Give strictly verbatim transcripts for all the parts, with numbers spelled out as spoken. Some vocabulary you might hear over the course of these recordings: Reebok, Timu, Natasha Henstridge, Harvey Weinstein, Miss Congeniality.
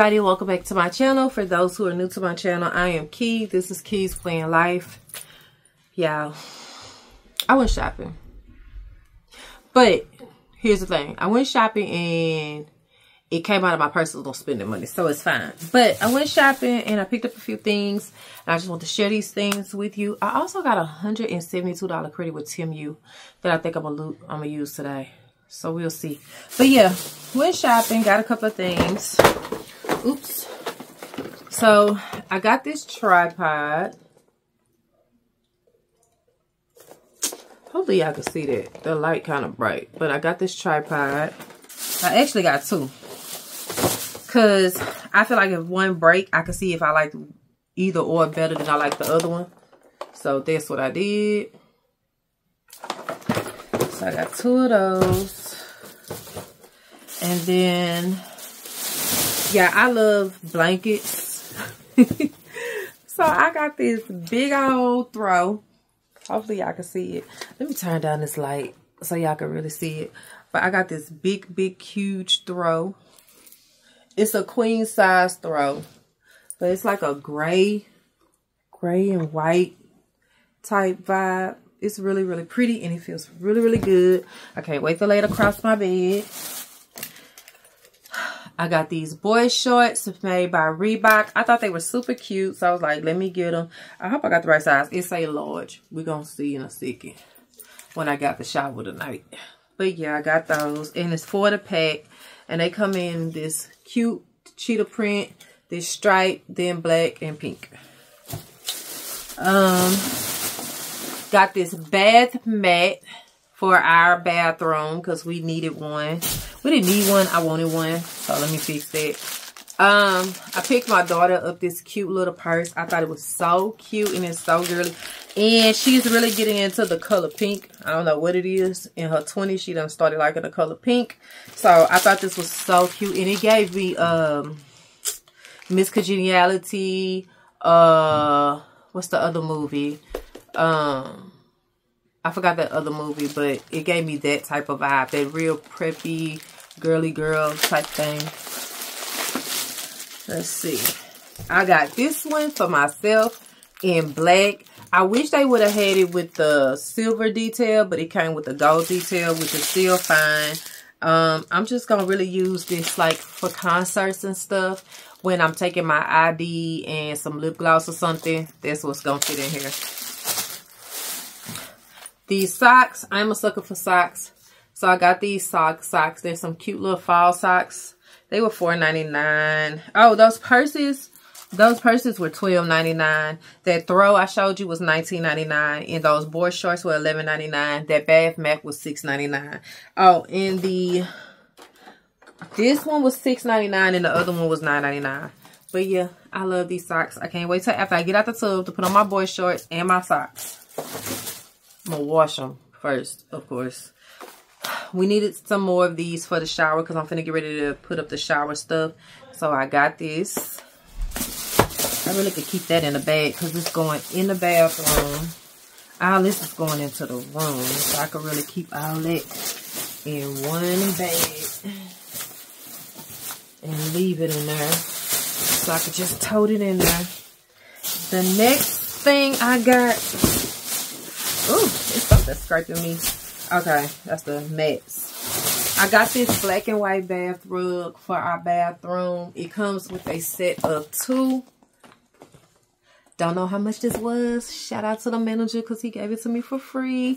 everybody, welcome back to my channel. For those who are new to my channel, I am Key. This is Key's Playing Life. Y'all, I went shopping. But here's the thing. I went shopping and it came out of my personal spending money, so it's fine. But I went shopping and I picked up a few things, and I just want to share these things with you. I also got a one hundred seventy-two dollar credit with Timu that I think I'm gonna I'm gonna use today. So we'll see. But yeah, went shopping, got a couple of things. Oops. So I got this tripod. Hopefully y'all can see that. The light kind of bright. But I got this tripod. I actually got two. Because I feel like if one break, I can see if I like either or better than I like the other one. So that's what I did. So I got two of those. And then, yeah, I love blankets. So I got this big old throw. Hopefully y'all can see it. Let me turn down this light so y'all can really see it. But I got this big, big, huge throw. It's a queen size throw. But it's like a gray, gray and white type vibe. It's really, really pretty, and it feels really, really good. I can't wait to lay it across my bed. I got these boy shorts made by Reebok. I thought they were super cute, so I was like, let me get them. I hope I got the right size. It's a large. We're going to see in a second when I got the shower tonight. But, yeah, I got those, and it's for the pack, and they come in this cute cheetah print, this stripe, then black and pink. Um... Got this bath mat for our bathroom because we needed one. We didn't need one. I wanted one. So let me fix that. Um, I picked my daughter up this cute little purse. I thought it was so cute and it's so girly. And she's really getting into the color pink. I don't know what it is. In her twenties, she done started liking the color pink. So I thought this was so cute. And it gave me um, Miss Congeniality. Uh, what's the other movie? Um, I forgot that other movie, but it gave me that type of vibe, that real preppy, girly girl type thing. Let's see. I got this one for myself in black. I wish they would have had it with the silver detail, but it came with the gold detail, which is still fine. Um, I'm just going to really use this like for concerts and stuff. When I'm taking my I D and some lip gloss or something, that's what's going to fit in here. These socks, I'm a sucker for socks. So I got these sock socks. There's some cute little fall socks. They were four ninety-nine. Oh, those purses, those purses were twelve ninety-nine. That throw I showed you was nineteen ninety-nine. And those board shorts were eleven ninety-nine. That bath mat was six ninety-nine. Oh, and the, this one was six ninety-nine and the other one was nine ninety-nine. But yeah, I love these socks. I can't wait till after I get out the tub to put on my board shorts and my socks. I'm gonna wash them first, of course. We needed some more of these for the shower because I'm finna get ready to put up the shower stuff. So I got this. I really could keep that in the bag because it's going in the bathroom. All this is going into the room. So I can really keep all that in one bag and leave it in there. So I could just tote it in there. The next thing I got. Ooh, it's something scraping me. Okay, that's the mats. I got this black and white bath rug for our bathroom. It comes with a set of two. Don't know how much this was. Shout out to the manager because he gave it to me for free.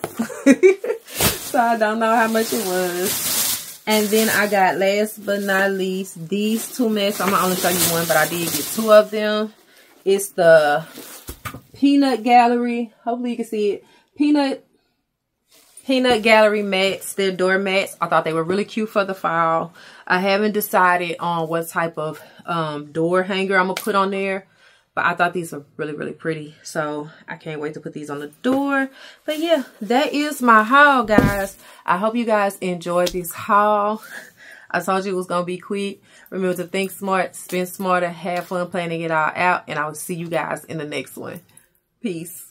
So I don't know how much it was. And then I got, last but not least, these two mats. I'm going to only show you one, but I did get two of them. It's the Peanut Gallery. Hopefully you can see it. Peanut Peanut Gallery mats, their door mats. I thought they were really cute for the fall. I haven't decided on what type of um, door hanger I'm going to put on there. But I thought these were really, really pretty. So I can't wait to put these on the door. But yeah, that is my haul, guys. I hope you guys enjoyed this haul. I told you it was going to be quick. Remember to think smart, spend smarter, have fun planning it all out. And I will see you guys in the next one. Peace.